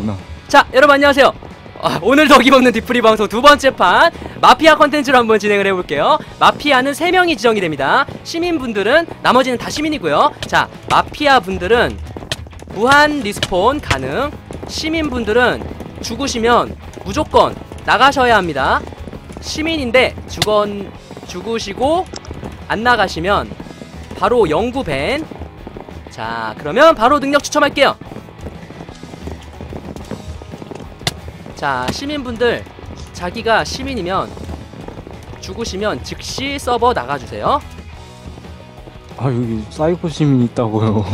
거구나. 자, 여러분 안녕하세요. 오늘도 어김없는 뒤풀이 방송 두 번째 판 마피아 컨텐츠로 한번 진행을 해볼게요. 마피아는 3명이 지정이 됩니다. 시민분들은, 나머지는 다 시민이고요. 자, 마피아분들은 무한 리스폰 가능, 시민분들은 죽으시면 무조건 나가셔야 합니다. 시민인데 죽으시고 안 나가시면 바로 영구 밴. 자, 그러면 바로 능력 추첨할게요. 자, 시민분들 자기가 시민이면 죽으시면 즉시 서버 나가주세요. 아, 여기 사이코 시민 있다고요.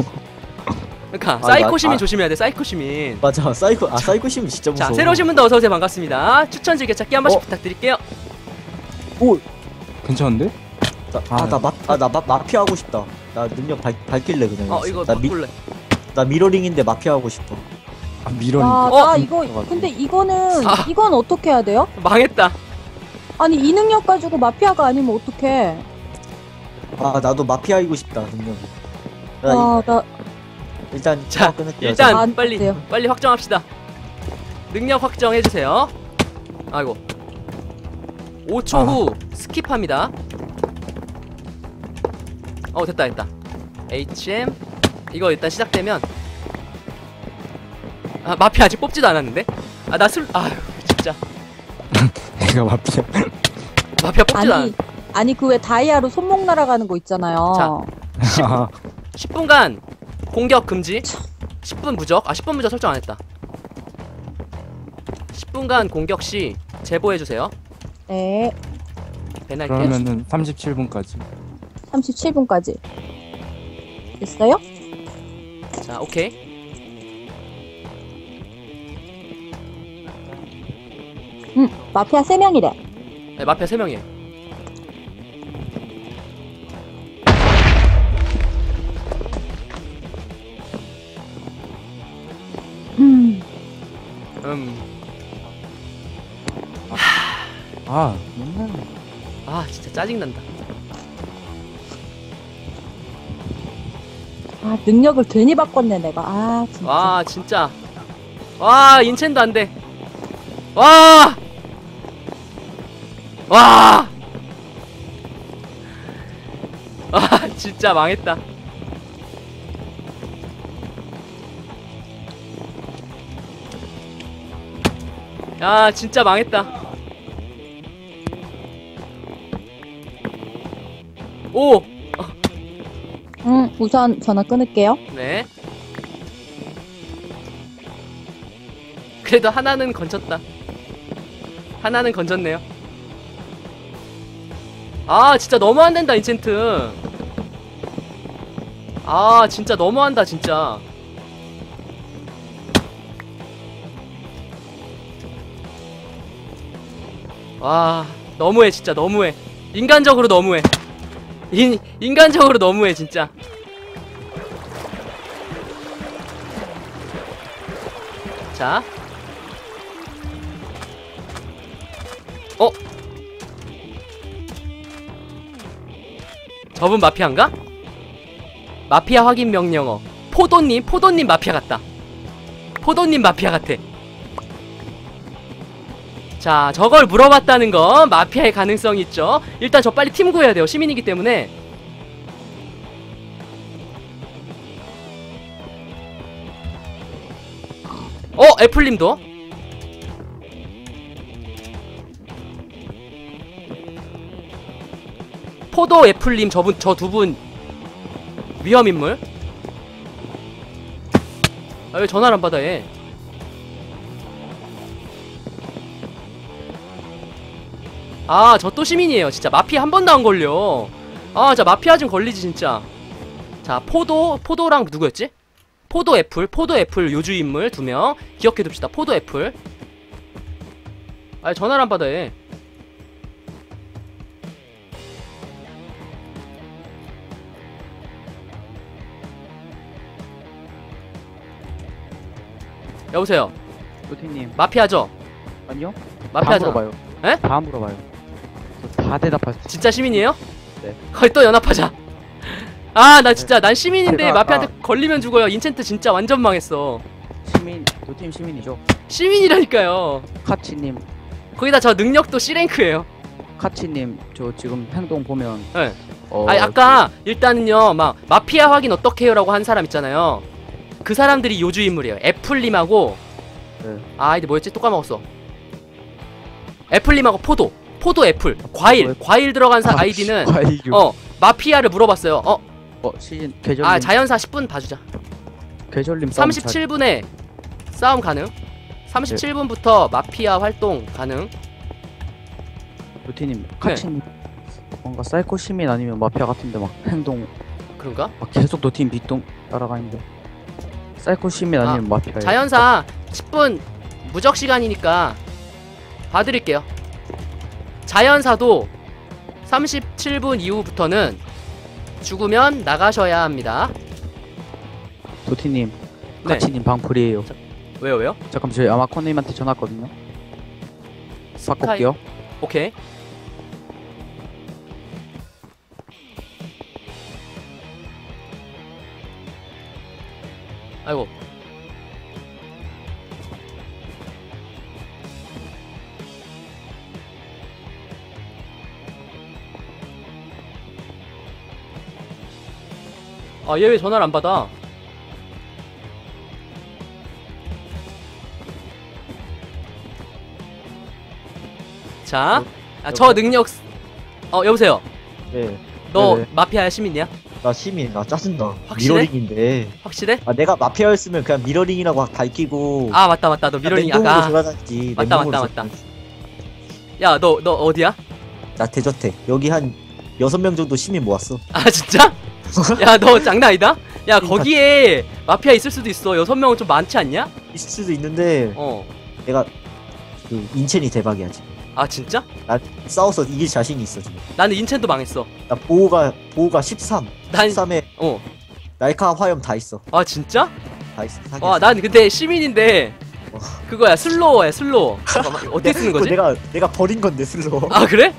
그러니까 사이코 시민 조심해야 돼. 사이코 시민. 맞아, 사이코. 아, 사이코 시민 진짜 무서워. 자, 새로 오신 분들 어서오세요. 반갑습니다. 추천 즐겨 찾기 한 번씩 부탁드릴게요. 오, 괜찮은데? 나 마피아 하고 싶다. 나 능력 밝힐래 그냥. 이거 바꿀래. 나 미러링인데 마피아 하고 싶어. 아, 미러링. 이거 근데 이거는 이건 어떻게 해야 돼요? 망했다. 아니, 이 능력 가지고 마피아가 아니면 어떡해? 아, 나도 마피아이고 싶다 능력. 나 일단 자 끊을게요. 일단 빨리 확정합시다. 능력 확정해 주세요. 아이고. 5초 후 스킵합니다. 됐다. HM 이거 일단 시작되면 마피아 아직 뽑지도 않았는데? 아휴 진짜. 내가 마피아 뽑지도 않았. 아니 그 왜 다이아로 손목 날아가는 거 있잖아요. 자, 10분간 공격 금지. 10분 무적? 10분 무적 설정 안 했다. 10분간 공격 시 제보해주세요. 네. 그러면은 37분까지. 37분까지. 됐어요? 자, 오케이. 마피아 3명이래. 네, 마피아 3명이에요. 진짜 짜증난다. 아, 능력을 괜히 바꿨네 내가. 아, 진짜. 와, 진짜. 와, 인첸도 안 돼. 와! 아, 진짜 망했다. 야, 진짜 망했다. 오! 우선 전화 끊을게요. 네. 그래도 하나는 건졌다. 하나는 건졌네요. 아, 진짜 너무 안 된다 인챈트. 아, 진짜 너무 한다 진짜. 와, 너무해 진짜. 너무해. 인간적으로 너무해. 인간적으로 너무해 진짜. 자. 저분 마피아인가? 마피아 확인 명령어. 포도님 마피아 같다. 포도님 마피아 같아. 자, 저걸 물어봤다는 건 마피아의 가능성이 있죠. 일단 저 빨리 팀 구해야 돼요. 시민이기 때문에. 애플님도? 포도 애플님, 저 두 분 위험인물? 아, 왜 전화를 안 받아 얘. 아, 저 또 시민이에요 진짜. 마피아 한 번도 안 걸려. 아, 진짜 마피아 좀 걸리지 진짜. 자, 포도랑 누구였지? 포도 애플 요주인물 2명 기억해둡시다. 포도 애플. 아, 전화를 안 받아 얘. 여보세요. 도티님. 마피아죠? 아니요. 마피아죠. 다 물어봐요. 에? 다 물어봐요. 다 대답하세요. 진짜 시민이에요? 네. 거의 또 연합하자. 아, 나 진짜 난 시민인데 마피아한테 걸리면 죽어요. 인챈트 진짜 완전 망했어. 시민. 도티님 시민이죠? 시민이라니까요. 카치님. 거기다 저 능력도 C랭크예요. 카치님, 저 지금 행동 보면. 네. 아니, 아까 일단은요, 막 마피아 확인 어떻게 해요라고 한 사람 있잖아요. 그 사람들이 요주 인물이에요. 애플님하고. 네. 아이디 뭐였지? 또 까먹었어. 애플님하고 포도. 포도 애플. 과일. 과일 들어간 사 아이디는 과일교. 마피아를 물어봤어요. 시즌 계절님. 아, 자연사 10분 봐주자. 계절님 37분에 싸움 가능. 37분부터 네. 마피아 활동 가능. 루티님, 카친 네. 뭔가 사이코 시민 아니면 마피아 같은데 막 행동 그런가? 막 계속 루티님 밑동 따라가는데 사이코 시민 아니면 마피아. 자연사 10분 무적 시간이니까 봐드릴게요. 자연사도 37분 이후부터는 죽으면 나가셔야 합니다. 도티님, 네. 카치님 방풀이에요. 왜요, 왜요? 잠깐 저희 아마코님한테 전화 왔거든요. 바꿀게요. 오케이. 아이고. 아, 얘 왜 전화를 안 받아? 자, 아, 저 능력 여보세요. 네. 너 네네. 마피아야 시민이야? 나 시민. 나 짜증나. 확실해? 미러링인데. 확실해? 아, 내가 마피아였으면 그냥 미러링이라고 밝히고. 아, 맞다 맞다. 너 미러링 아까. 맞다 맞다 맞다. 야, 너 어디야? 나 대저택. 여기 한 6명 정도 시민 모았어. 아, 진짜? 야, 너 장난 아니다? 야, 거기에 마피아 있을 수도 있어. 6명은 좀 많지 않냐? 있을 수도 있는데. 내가 그 인첸이 대박이야, 지금. 아, 진짜? 나 싸워서 이길 자신이 있어, 지금. 나는 인첸도 망했어. 나 보호가 13. 난 13에 날카 화염 다 있어. 아, 진짜? 다 있어. 와, 난 근데 시민인데. 그거야, 슬로워야, 슬로워. 잠깐만, 어떻게 쓰는 거지? 내가 버린 건데, 슬로워. 아, 그래?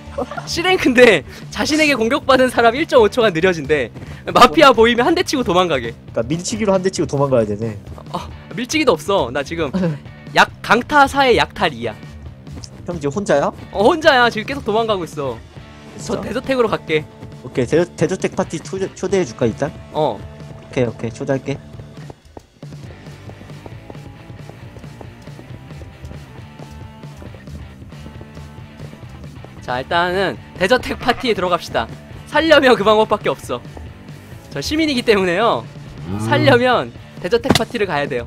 C랭크인데 자신에게 공격받은 사람 1.5초간 느려진대. 마피아 보이면 한 대 치고 도망가게. 그러니까 밀치기로 한 대 치고 도망가야 되네. 아, 밀치기도 없어. 나 지금 강타 4에 약탈 2야. 형 지금 혼자야? 혼자야. 지금 계속 도망가고 있어. 진짜? 저 대저택으로 갈게. 오케이. 대저택 파티 초대해줄까 일단? 오케이 초대할게. 자, 일단은 대저택 파티에 들어갑시다. 살려면 그 방법밖에 없어. 저 시민이기 때문에요. 살려면 대저택 파티를 가야 돼요.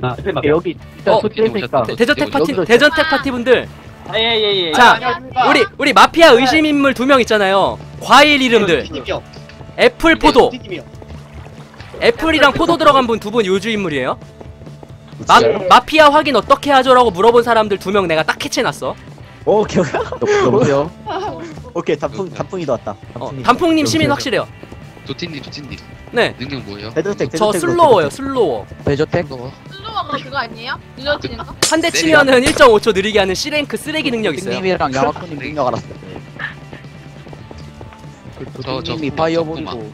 아, 여기 일단 소집했으니까 대저택 파티, 대저택 파티 분들. 아, 예. 자, 안녕하십니까. 우리 마피아 의심 인물 2명 있잖아요. 과일 이름들. 애플, 포도. 애플이랑 포도 들어간 분 2분 요주 인물이에요. 마피아 확인 어떻게 하죠라고 물어본 사람들 2명 내가 딱 캐치해놨어. 오케이. 여보세요. 오케이, 단풍이도 왔다. 단풍님 시민 확실해요. 도티님. 네. 능력 뭐예요? 저 슬로워요, 슬로워. 대저택? 슬로워가 그거 아니에요? 느려지는가? 한 대 치면은 1.5초 느리게 하는 C랭크 쓰레기 능력 있어요. 도티님이랑 야마코님 능력 알았어요. 도티님이 파이어볼이고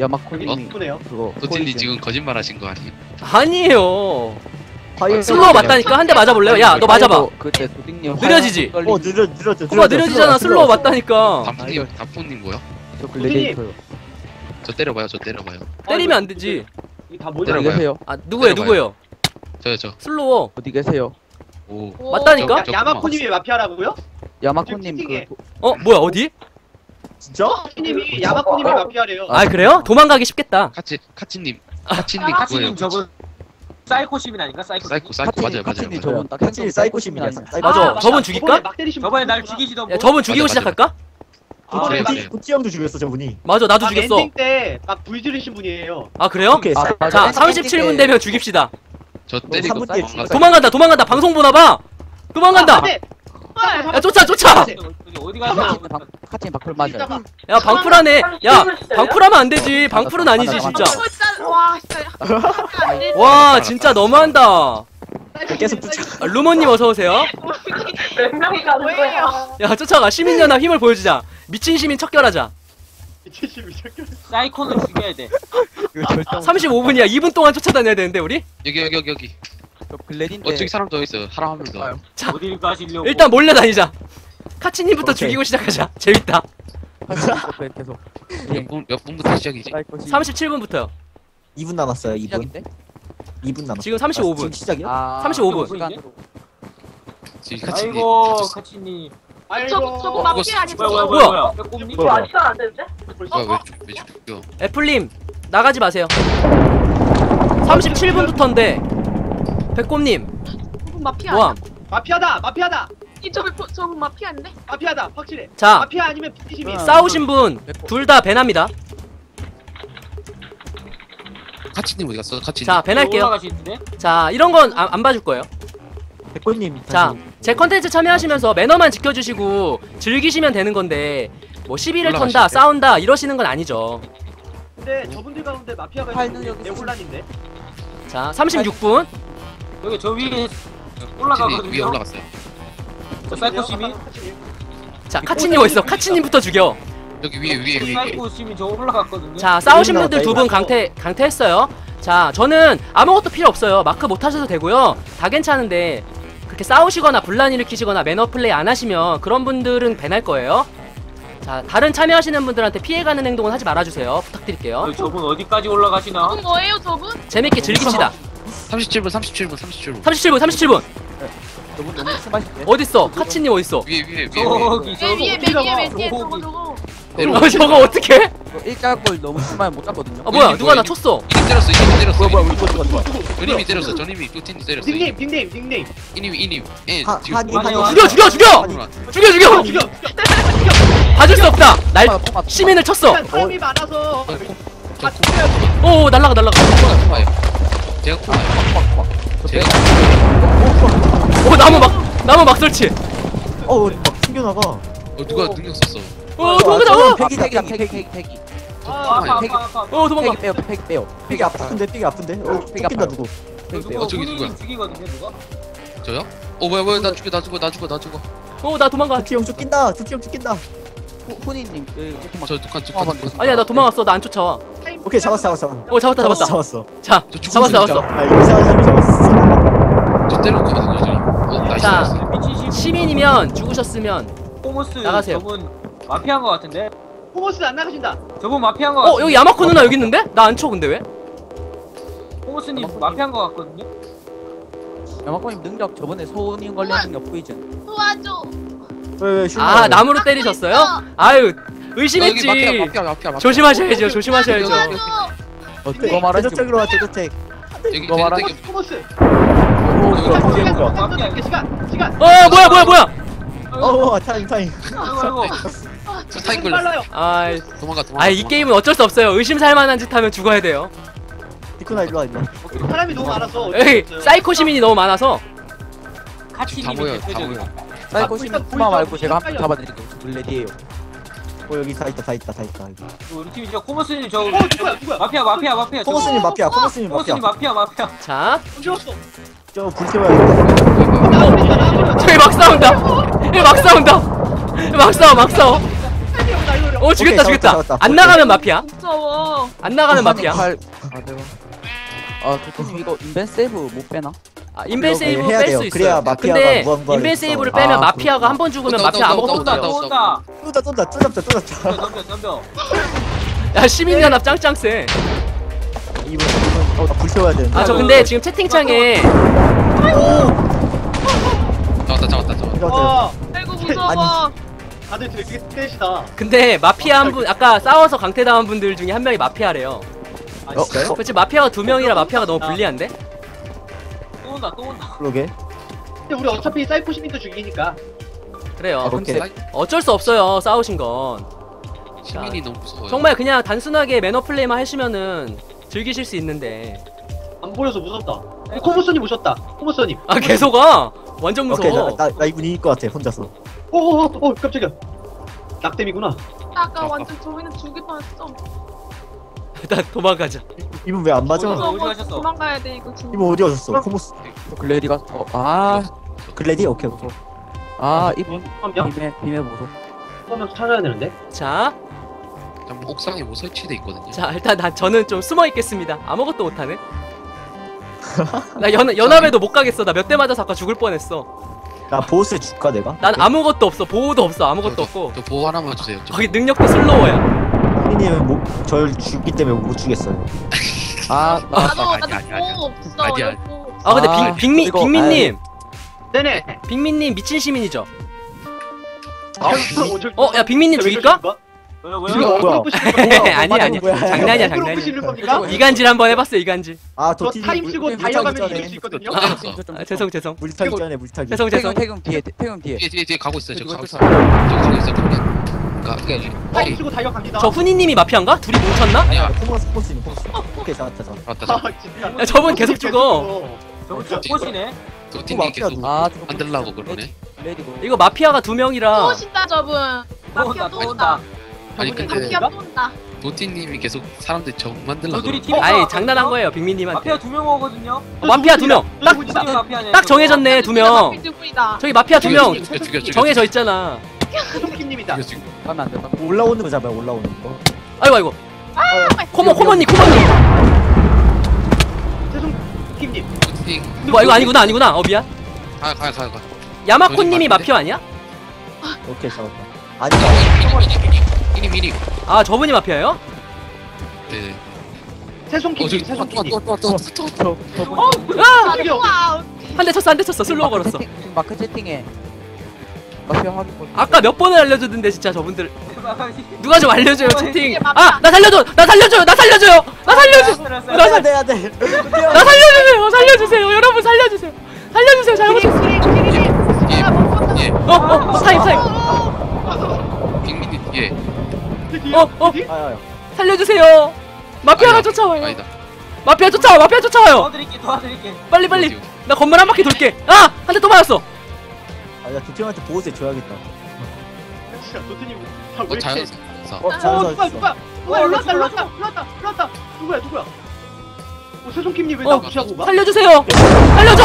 야마코님이 그거. 도티님 지금 거짓말 하신 거 아니에요? 아니에요. 슬로워 맞다니까? 한 대 맞아볼래요? 야, 너 맞아봐. 느려지지? 느려져. 그거 느려지잖아. 슬로워 맞다니까. 단풍님 뭐야? 저 글래디에이터요. 저 때려봐요. 때리면 안 되지. 다 모자라요. 아, 누구예요? 저요. 슬로워. 어디 계세요? 오. 맞다니까? 야마코님이 마피아라고요? 야마코님 뭐야, 어디? 진짜? 님이 야마코님이 마피아래요. 아, 그래요? 도망가기 쉽겠다. 카치님 그거예요. 저분 사이코 시민 아닌가? 사이코 맞아요. 저분 딱 현실 사이코 시민이야. 맞아. 저분 죽일까? 저번에 날 죽이시던 분. 저분 죽이고 시작할까? 도티 형도 죽였어, 저분이. 맞아, 나도 죽였어. 엔딩 때 막 불 지르신 분이에요. 아, 그래요? 오케이, 자, 37분 되면 죽입시다. 저 때리고 도망간다. 방송 보나 봐. 도망간다. 야, 쫓아. 어디 가냐? 카친 방풀 맞아. 야, 방풀하네. 야, 방풀하면 안 되지. 방풀은 아니지, 진짜. 와, 진짜 너무한다. 계속 쫓아. 루머님 어서 오세요. 몇 명이 가는 거야? 야, 쫓아가. 시민연합 힘을 보여주자. 미친 시민 척결하자. 사이코는 죽여야 돼. 35분이야. 2분 동안 쫓아다녀야 되는데 우리? 여기. 저 글래딘데. 저기 사람 더 있어. 하라 하면 더. 자, 어딜 가시려고? 일단 몰래 다니자. 카치님부터 오케이. 죽이고 시작하자. 재밌다. 계속. 몇 분부터 시작이지? 37분부터요. 2분 남았어요. 2분. 2분 남았어. 지금 35분. 지금 시작이요? 아, 35분. 지금 카치님. 아이고, 카치님. 저거 막게 아니 뭐야? 이거 아직도 안 되는데? 왜 죽여? 애플님 나가지 마세요. 37분부터인데 백곰님. 마피아. 와. 마피아다. 저 마피아인데? 마피아다 확실해. 자, 마피아 아니면 비심이 싸우신 분 둘 다 배납니다. 카치님 어디 갔어? 카치님. 자, 배날게요. 자, 이런 건 안 봐줄 거예요. 백곰님. 자. 제 컨텐츠 참여하시면서 매너만 지켜주시고 즐기시면 되는 건데 뭐 시비를 턴다 싸운다 이러시는 건 아니죠. 근데 저분들 가운데 마피아가 내 혼란인데. 자 36분. 여기 저 위에 올라가거든요. 위에 올라갔어요. 저 사이코 시민. 자 카치님 어디 있어? 카치님부터 죽여. 여기 위에. 사이코 시민 저 올라갔거든요. 자 싸우신 분들 두 분 강퇴했어요. 자 저는 아무것도 필요 없어요. 마크 못 하셔도 되고요. 다 괜찮은데. 그렇게 싸우시거나 분란 일으키시거나 매너 플레이 안 하시면 그런 분들은 배날 거예요. 자, 다른 참여하시는 분들한테 피해가는 행동은 하지 말아주세요. 부탁드릴게요. 저분 어디까지 올라가시나? 저분 뭐예요, 저분? 재밌게 즐깁시다. 37분. 네. 저분 너무 심하신데? 어딨어? 카치님 어딨어? 위에. 저거 어떡해? 일자골 너무 심하면 못 잡거든요. 아 뭐야 누가 나 쳤어? 이님 때렸어. 뭐야. 이님이 때렸어. 저님이 도티님 때렸어. 닉네임. 이님. 예. 죽여. 봐줄 수 없다. 날 시민을 쳤어. 사람이 많아서. 오 날라가. 제가 오 나무 막 설치. 막 숨겨나가. 누가 능력 썼어? 오 도망가! 패기. 오 도망가! 빼요. 패기 아픈데. 쫓긴다 누구? 저기 누구야? 죽이거든요 누가? 저요? 오 뭐야 나 죽어. 오 나 도망가. 도티 형 쫓긴다. 호니님 저 독한. 아니야 나 도망갔어 나 안 쫓아와. 오케이 잡았어. 오 잡았다. 자 잡았어. 저 때리고 가거든요. 자 시민이면 죽으셨으면 나가세요. 마피아인 것 같은데? 호모스 안 나가신다. 저분 마피아인 것 같은데? 여기 야마코 누나 여기 있는데? 나 안 쳐 근데 왜? 호모스님 마피아인 것 같거든요? 야마코님 능력 저번에 소님 걸리는 거 보이죠? 도와줘. 아 나무로 때리셨어요? 아유 의심했지. 마피아. 조심하셔야죠. 도와줘. 그거 말하지. 대적적으로 와 대적적. 그거 말하지. 호모스. 시간. 뭐야. 타임. 저 타임 걸렸어. 도망가. 이 게임은 어쩔 수 없어요. 의심살 만한 짓 하면 죽어야 돼요. 니코나 일로 와. 사람이 너무 많아서. 에이, 사이코 시민이 너무 많아서. 같이 다 모여. 사이코 시민 푸마 말고 제가 한 번 잡아드릴게요. 블레디에요. 여기 다 있다. 우리 팀 이제 코머스님 저. 누구야? 마피아. 코머스님 마피아. 자. 저 불태워야겠다. 저기 막 싸운다. 막 싸워. 오 죽였다. 안 나가면 마피아. 무서워. 도티 이거 인벤 세이브 못 빼나? 아 인벤 세이브 뺄 수 있어요. 그래야 마피아가 근데 인벤 세이브를 빼면 마피아가 한 번 죽으면 마피아 아무것도 못해요. 또 잡자. 야 시민이 하나 짱짱 쎄. 이거 불태워야 되는데. 아 저 근데 지금 채팅창에. 잡았다. 아이고 무서워. 다들 되게 스탯이다. 근데 마피아 한 분 아까 싸워서 강퇴당한 분들 중에 한 명이 마피아래요. 아 진짜요? 그렇지 마피아가 두 명이라 마피아가 너무 불리한데? 또 온다. 그러게. 근데 우리 어차피 사이코 시민도 죽이니까. 그래요. 근데 어쩔 수 없어요 싸우신 건. 시민이 너무 무서워요. 정말 그냥 단순하게 매너 플레이만 하시면은 즐기실 수 있는데. 안 보여서 무섭다. 코모스님 오셨다. 코모스님. 아 계속 와. 완전 무서워. 오케이, 나 이분 이길 것 같아 혼자서. 오 깜짝이야. 낙뎀이구나. 아까 완전 저기는 죽일 뻔했어. 일단 도망가자. 이분 왜 안 맞아? 도망가야 돼 이거 지금. 이분 어디 가셨어? 코모스. 글래디가. 글래디 오케이. 이분. 한 명. 비밀 보소. 한 명 찾아야 되는데. 자. 옥상에 뭐 설치돼 있거든요. 자, 일단 저는 좀 숨어 있겠습니다. 아무것도 못하네. 나 연합에도 못 가겠어. 나 몇 대 맞아서 아까 죽을 뻔했어. 나 보호세 줄까 내가? 난 아무것도 없어. 보호도 없어. 아무것도 없고. 저 보호 하나만 주세요. 거기 능력도 슬로워야. 피님은 뭐 저를 죽기 때문에 못 죽겠어요. 아, 아니야. 아 근데 빅민님. 네네. 빅민님 미친 시민이죠. 야 빅민님 죽일까? 뭐야? 아니야. 장난이야. 이간질 한번 해봤어요. 이간질. 아 도티 타임 쓰고 달려가면 이길 수 있거든요. 죄송. 물타기 전에 물타기. 죄송. 태금 뒤에. 뒤에 가고 있어요. 저 가고 있어. 타임 쓰고 달려갑니다. 저 훈이님이 마피아인가? 둘이 뭉쳤나? 아니야. 포머스. 오케이 잡았다. 저분 계속 죽어. 저분 포머스네. 도티님 계속 만들라고 그러네. 이거 마피아가 두 명이라. 또 신다 저분. 마피아 또 온다. 아니 근데 도티님이 계속 사람들 적 만들라고. 아니 장난한 거예요 빅민님한테. 마피아 두 명 오거든요. 마피아 두 명. 딱 정해졌네 두 명. 저기 마피아 두 명 정해져 있잖아. 도티님이다. 가면 안 된다. 올라오는 거 잡아요 올라오는 거. 아이고. 코모님. 죄송 킴님. 뭐 이거 아니구나. 어 미안. 가. 야마코님이 마피아 아니야? 오케이 잡았다. 아니. 미리. 아 저분이 마피아예요? 네. 세송키 또. 한 대 쳤어. 슬로우 걸었어. 마크 채팅에. 마피아 아까 몇 번을 알려줬는데 진짜 저분들. 누가 좀 알려줘요 채팅. 아 나 살려줘요. 여러분 살려주세요. 잘못했어요. 사임. 빅민이 예. 살려주세요. 마피아가 쫓아와요. 아니다. 마피아 쫓아와요. 도와드릴게. 빨리. 나 건물 한 바퀴 돌게. 아! 한 대 또 맞았어. 야, 도티한테 보호세 줘야겠다. 진짜 도티님 다 왜 이렇게 누가 올라왔다. 누구야? 세송킴님 왜 나 무시하고 가? 살려주세요. 살려줘.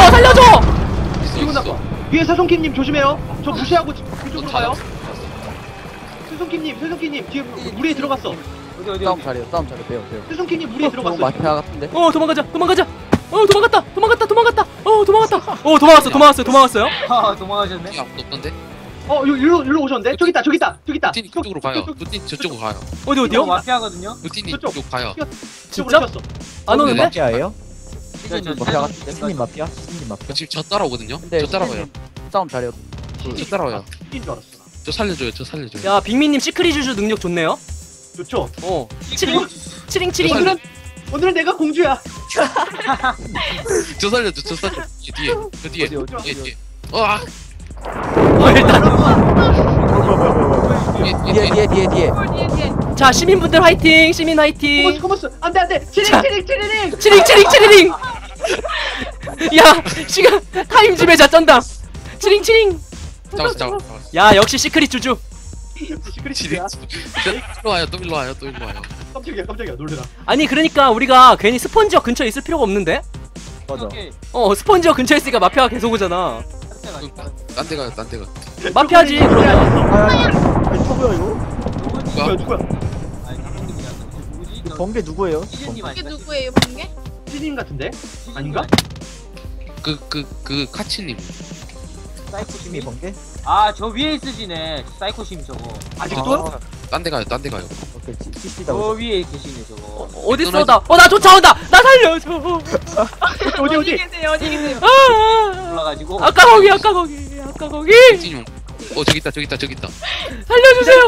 기분 나빠. 위에 세송킴님 조심해요. 저 무시하고 그쪽으로 가요. 세송킴님 뒤에 물에 들어갔어. 어디? 다음 자리 배요. 세송킴님 물에 들어갔어. 마피아 같은데. 도망가자. 도망갔다. 도망갔어요. 아 도망가셨네. 아무도 없던데. 일로 오셨는데. 저기 있다. 루틴 쪽으로 가요. 루틴 저쪽으로 가요. 어디요? 마피아거든요. 루틴이 저쪽 가요. 진짜? 안 오는데? 마피아예요? 마피아 같은데. 스님 마피아. 지금 저 따라오거든요. 저 따라와요. 싸움 잘해요. 저 따라와요. 뛴 줄 알았어. 저 살려줘요. 야 빅민님 시크릿 주주 능력 좋네요. 좋죠. 치링. 오늘은 내가 공주야. 저 살려줘. 뒤에. 뒤에. 자 시민분들 화이팅. 시민 화이팅. 고맙소. 안돼. 치링. 야 시간 타임 지배자 쩐다. 치링. 잡았어. 야 역시 시크릿 주주. 시크릿이야. 또 일로 와요. 깜짝이야 놀래라. 아니 그러니까 우리가 괜히 스폰지역 근처에 있을 필요가 없는데. 맞아. 스폰지역 근처에 있으니까 마피아가 계속 오잖아. 딴 데가. 마피아지. 누구야 이거? 누구야? 번개 누구예요? 번개? 피디님 같은데? 아닌가? 그 카치님. 사이코심이 번개? 아 저 위에 있으시네. 사이코심 저거 아직도? 딴데 가요. 오케이 저 위에 계시네 저거. 어딨어 나? 나 쫓아온다! 나 살려줘! 어디? 어디 계세요? 올라가지고 아까 거기! 저기 있다. 살려주세요!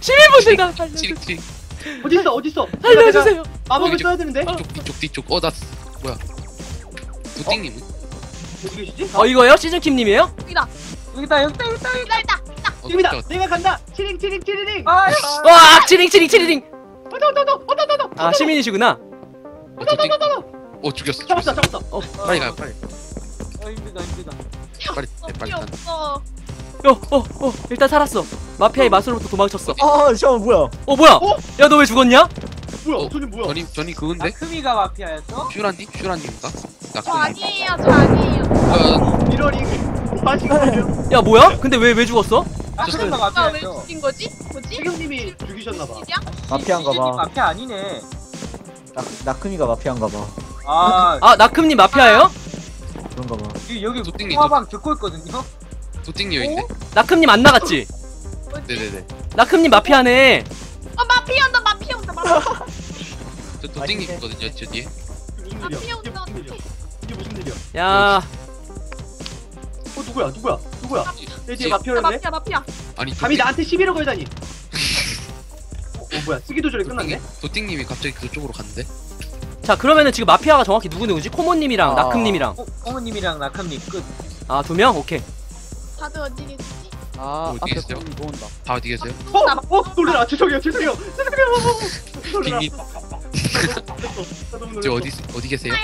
시민분들 나 살려주세요! 어딨어? 살려주세요! 마법을 써야 되는데? 뒤쪽 나 뭐야 도띵님 이거요? 시즌킴님이에요? 여기다. 내가 간다. 치링. 와, 치링. 아, 시민이시구나. 죽였어. 잡았어. 빨리 가요. 힘들다. 일단 살았어. 마피아의 마술로부터 도망쳤어. 아, 잠깐 뭐야? 뭐야? 야, 너 왜 죽었냐? 뭐야? 전이 그건데? 나크미가 마피아였어? 슈란님인가? 저 아니에요. 미러링. 야 뭐야? 근데 왜 죽었어? 왜 죽인 거지? 실룡님이 죽이셨나봐. 마피아인가봐. 마피아 아니네. 나크미가 마피아인가봐. 아 나크미 마피아예요? 그런가봐. 여기 도띵님 화방 듣고 있거든요. 도띵님인데. 나크미 안 나갔지? 네네네. 나크미 마피아네. 아 마피아 온다 마피아 온다 마피아. 저 도띵님 있거든요 저 뒤에. 마피아 온다. 이게 무슨 일이야? 야. 어 누구야? 내 뒤에 마피아였네. 마피아. 아니 감히 나한테 시비를 걸다니. 뭐야 쓰기도 전에 끝났네? 도띵님이 갑자기 그쪽으로 갔는데? 자 그러면은 지금 마피아가 정확히 누구누구지? 코모님이랑 나큼님이랑 코모님이랑 나큼님 끝. 아 두 명? 오케이. 다들 어디 계시지? 아 어디 계세요? 다 어디 계세요? 놀래라 죄송해요 빅님 저 어디 계세요?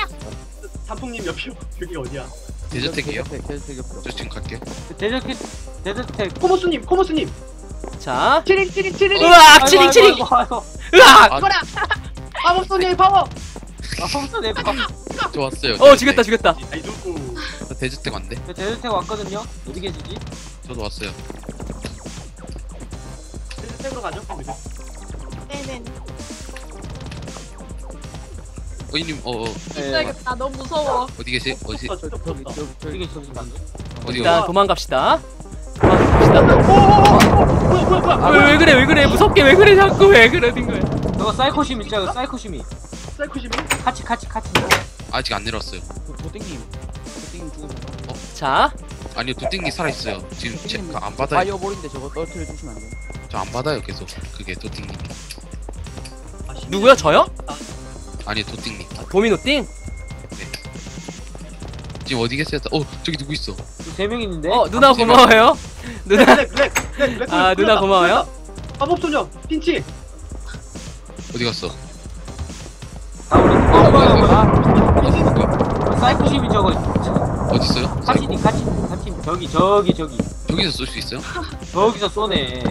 단풍님 옆이요. 여기 어디야? 데저택이요? 저 지금 갈게요. 데저택 코모스님 자 치링 으악 치링 으악 뭐라 마법소녀의 파워 마법소녀의 파워 좋았어요. 어 죽였다 저 데저택 왔네. 저 데저택 왔거든요. 어디 계시지? 저도 왔어요. 데저택으로 가죠? 네네 어이님 있어야겠다. 너무 무서워. 어디 계세요? 어디 계세요? 일단 도망갑시다. 뭐야 왜 그래 무섭게 왜 그래 딩거야. 너 사이코시미 있잖아. 사이코시미? 같이 아직 안 내렸어요. 도띵님 죽었어. 자 아니요 도띵님 살아있어요. 지금 체크 안 받아요. 바이어볼인데 저거 떨어뜨려 주시면 안 돼요? 저 안 받아요 계속. 그게 도띵님. 누구야 저요? 아니 도띵님. 도미노띵? 네. 지금 어디 계세요? 저기 누구 있어? 3명 있는데? 누나 고마워요. 누나 누나 고마워요. 마법소녀 핀치 어디 갔어? 사이코시미 저거 어디 있어요? 같이 저기서 쏠 수 있어요? 저기서 쏘네.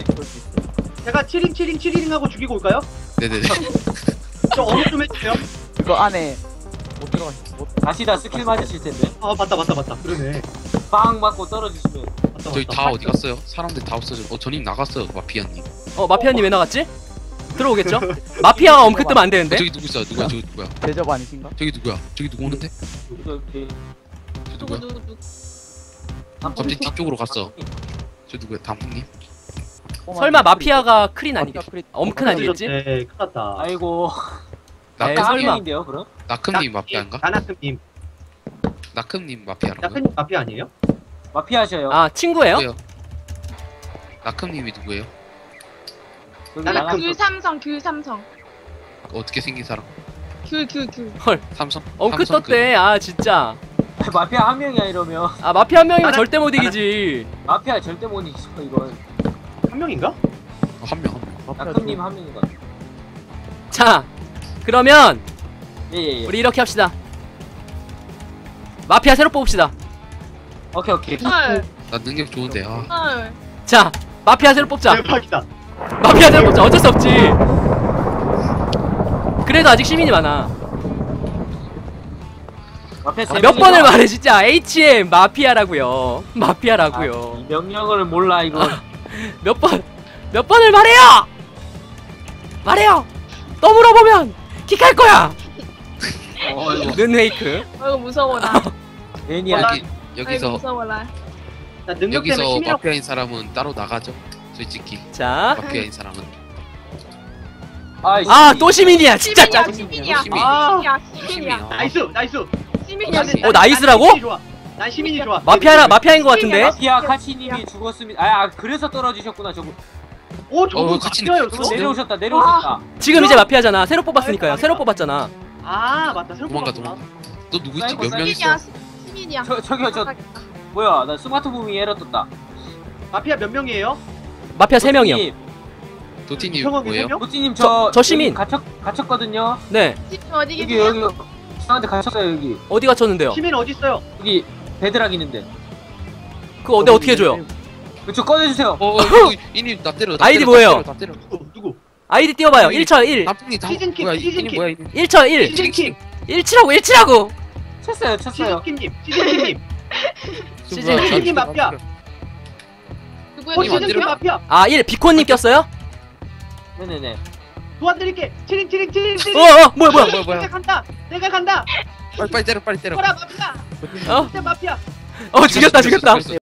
제가 치링 하고 죽이고 올까요? 네네네. 저 어느 좀 해주세요. 이거 안에 못 들어가. 다시 다 스킬 맞으실 텐데. 맞다 그러네. 빵 맞고 떨어지시면. 저희 다 어디 갔어요? 사람들 다 없어졌어. 저님 나갔어요. 마피아님. 마피아님 왜 나갔지? 들어오겠죠? 마피아가 엄크뜨면 안 되는데. 저기 누구 있어? 누구야? 대접 아니신가? 저기 누구 오는데? 누구야? 갑자기 뒤쪽으로 갔어. 저 누구야? 단풍님? 설마 마피아가 크린 아니겠지? 엄큰 아니겠지? 네, 큰났다. 아이고. 나큼님인데요, 그럼? 나큼님 마피아인가? 나큼님. 나큼님 마피아라고. 나큼님 마피아 아니에요? 마피아셔요. 아 친구예요? 나큼님이 누구예요? 나는 귤삼성. 어떻게 생긴 사람? 귤. 헐 삼성? 엉크 떴대. 아 진짜. 마피아 한 명이야 이러면. 아 마피아 한 명이면 절대 못 이기지. 마피아 절대 못 이기지 이건. 한 명인가? 한 명. 나큼님 한 명인 것 같아. 자 그러면 예. 우리 이렇게 합시다. 마피아 새로 뽑읍시다. 오케이. 나 능력 좋은데. 자 마피아 새로 뽑자. 대박이다. 마피아 새로 뽑자. 어쩔 수 없지. 그래도 아직 시민이 많아. 몇 번을 말해 진짜. H.M. 마피아라고요. 아, 명령어를 몰라 이거. 몇 번을 말해요. 또 물어보면 킥할 거야. 눈웨이크. 이거 무서워 나. 애니야. 여기서 마피아인 사람은 따로 나가죠. 솔직히. 자. 마피아인 사람은. 아, 또 시민이야. 진짜 짜증나. 시민이야. 나이스. 시민이야. 나이스라고? 난 시민이 좋아. 마피아인 거 같은데. 마피아 카치님이 죽었습니다. 그래서 떨어지셨구나. 저거. 저거 카치였어? 내려오셨다. 지금 이제 마피아잖아. 새로 뽑았으니까요. 새로 뽑았잖아. 아, 맞다. 새로 뽑았다. 너 누구 있지? 몇 명 있어? 저기요 뭐야 나 스마트 부밍 에러 떴다. 마피아 몇 명이에요? 마피아 3명이요. 도티님 뭐예요? 도티님 저 시민 갇혔거든요. 네. 어디 계세요? 여기 저한테 갇혔어요 여기. 어디 갇혔는데요? 시민 어디 있어요? 여기 베드락 있는데. 그거 어떻게 해줘요? 저 꺼내주세요. 이님 나 때려. 아이디 뭐예요? 누구? 아이디 띄워봐요. 1쳐1 1쳐1 1치라고 쳤어요. 시즈킴님 마피아. 누구야? 시즈킴 마피아. 1 비코님 꼈어요? 네네네. 도와드릴게. 치링 치링 치링 치링. 뭐야. 내가 간다. 빨리 때려. 마피아. 마피아. 죽였다.